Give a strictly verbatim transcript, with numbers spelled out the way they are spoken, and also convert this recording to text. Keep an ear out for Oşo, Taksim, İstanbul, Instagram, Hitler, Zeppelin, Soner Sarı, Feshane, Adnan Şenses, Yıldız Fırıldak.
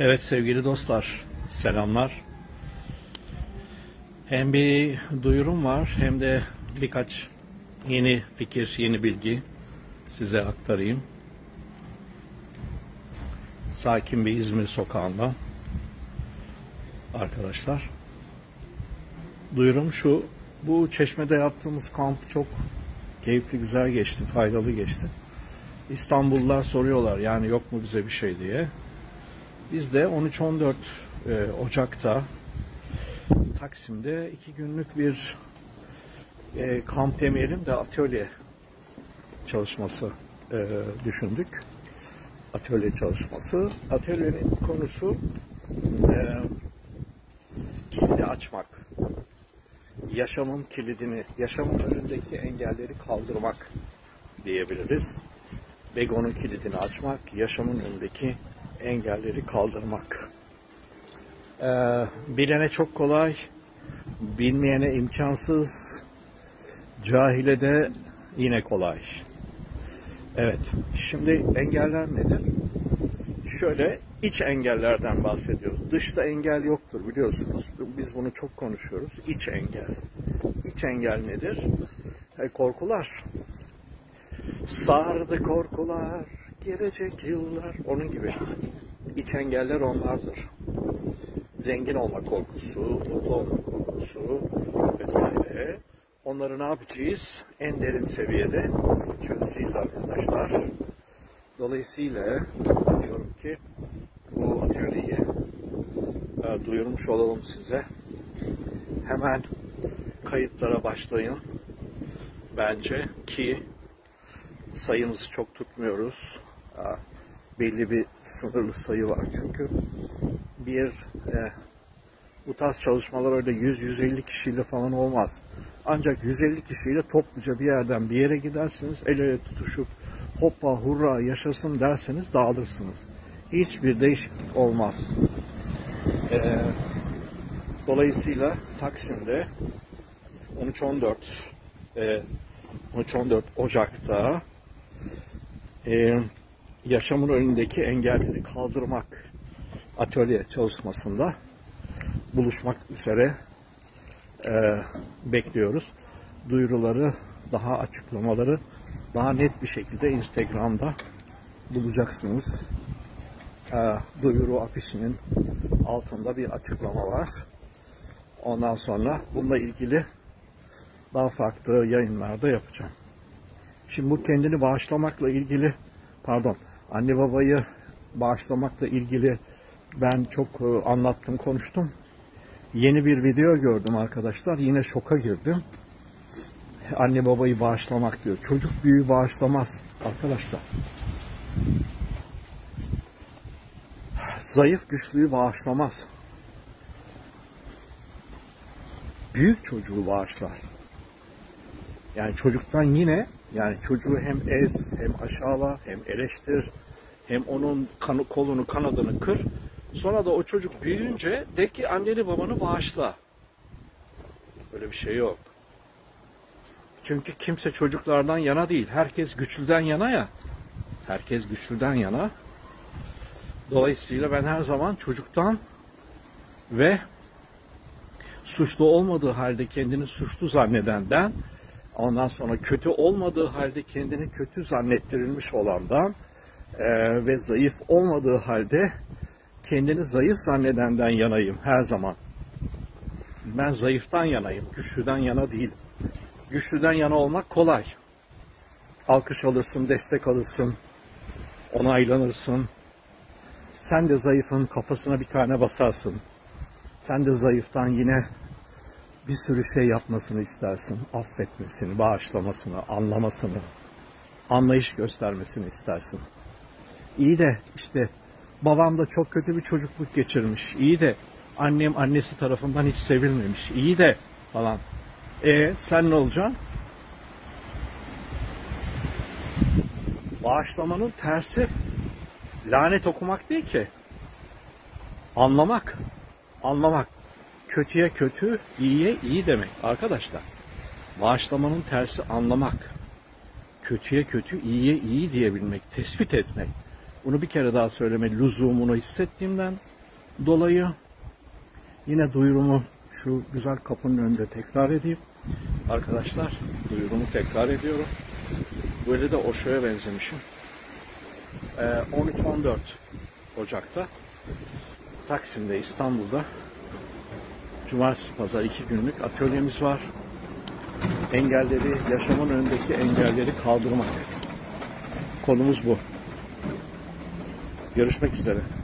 Evet sevgili dostlar, selamlar. Hem bir duyurum var hem de birkaç yeni fikir, yeni bilgi size aktarayım. Sakin bir İzmir sokağında arkadaşlar. Duyurum şu, bu Çeşme'de yaptığımız kamp çok keyifli, güzel geçti, faydalı geçti. İstanbullular soruyorlar yani yok mu bize bir şey diye. Biz de on üç on dört Ocak'ta Taksim'de iki günlük bir e, kamp yemeyelim de atölye çalışması e, düşündük. Atölye çalışması. Atölyenin konusu e, kilidi açmak. Yaşamın kilidini, yaşamın önündeki engelleri kaldırmak diyebiliriz. Begon'un kilidini açmak, yaşamın önündeki engelleri kaldırmak. Ee, bilene çok kolay, bilmeyene imkansız, cahile de yine kolay. Evet, şimdi engeller nedir? Şöyle, iç engellerden bahsediyoruz. Dışta engel yoktur biliyorsunuz. Biz bunu çok konuşuyoruz. İç engel. İç engel nedir? E, korkular. Sardı korkular, gelecek yıllar. Onun gibi. İç engeller onlardır. Zengin olma korkusu, mutlu olma korkusu vesaire. Onları ne yapacağız? En derin seviyede çözeceğiz arkadaşlar. Dolayısıyla diyorum ki bu atölyeyi e, duyurmuş olalım size. Hemen kayıtlara başlayın. Bence ki sayımızı çok tutmuyoruz. E, belli bir sınırlı sayı var çünkü. Bir e, bu tarz çalışmalar öyle yüz yüz elli kişiyle falan olmaz. Ancak yüz elli kişiyle topluca bir yerden bir yere gidersiniz. El ele tutuşup hoppa hurra yaşasın derseniz dağılırsınız. Hiçbir değişiklik olmaz. E, dolayısıyla Taksim'de on üç on dört Ocak'ta e, yaşamın önündeki engelleri kaldırmak atölye çalışmasında buluşmak üzere e, bekliyoruz. Duyuruları, daha açıklamaları daha net bir şekilde Instagram'da bulacaksınız. E, duyuru afişinin altında bir açıklama var. Ondan sonra bununla ilgili daha farklı yayınlarda yapacağım. Şimdi bu kendini bağışlamakla ilgili, pardon, anne babayı bağışlamakla ilgili ben çok anlattım, konuştum. Yeni bir video gördüm arkadaşlar. Yine şoka girdim. Anne babayı bağışlamak diyor. Çocuk büyüğü bağışlamaz arkadaşlar. Zayıf güçlüyü bağışlamaz. Büyük çocuğu bağışlar. Yani çocuktan yine, yani çocuğu hem ez, hem aşağıla, hem eleştir, hem onun kanı, kolunu, kanadını kır. Sonra da o çocuk büyüyünce de ki anneni babanı bağışla. Böyle bir şey yok. Çünkü kimse çocuklardan yana değil. Herkes güçlüden yana ya. Herkes güçlüden yana. Dolayısıyla ben her zaman çocuktan ve suçlu olmadığı halde kendini suçlu zannedenden, ondan sonra kötü olmadığı halde kendini kötü zannettirilmiş olandan e, ve zayıf olmadığı halde kendini zayıf zannedenden yanayım her zaman. Ben zayıftan yanayım, güçlüden yana değilim. Güçlüden yana olmak kolay. Alkış alırsın, destek alırsın, onaylanırsın. Sen de zayıfın kafasına bir tane basarsın. Sen de zayıftan yine bir sürü şey yapmasını istersin. Affetmesini, bağışlamasını, anlamasını, anlayış göstermesini istersin. İyi de işte babam da çok kötü bir çocukluk geçirmiş. İyi de annem annesi tarafından hiç sevilmemiş. İyi de falan. E sen ne olacaksın? Bağışlamanın tersi lanet okumak değil ki. Anlamak. Anlamak. Kötüye kötü, iyiye iyi demek arkadaşlar. Bağışlamanın tersi anlamak. Kötüye kötü, iyiye iyi diyebilmek, tespit etmek. Bunu bir kere daha söyleme lüzumunu hissettiğimden dolayı yine duyurumu şu güzel kapının önünde tekrar edeyim. Arkadaşlar, duyurumu tekrar ediyorum. Böyle de Oşo'ya benzemişim. on üç on dört Ocak'ta Taksim'de, İstanbul'da Cumartesi Pazar iki günlük atölyemiz var. Engelleri, yaşamın önündeki engelleri kaldırmak. Konumuz bu. Görüşmek üzere.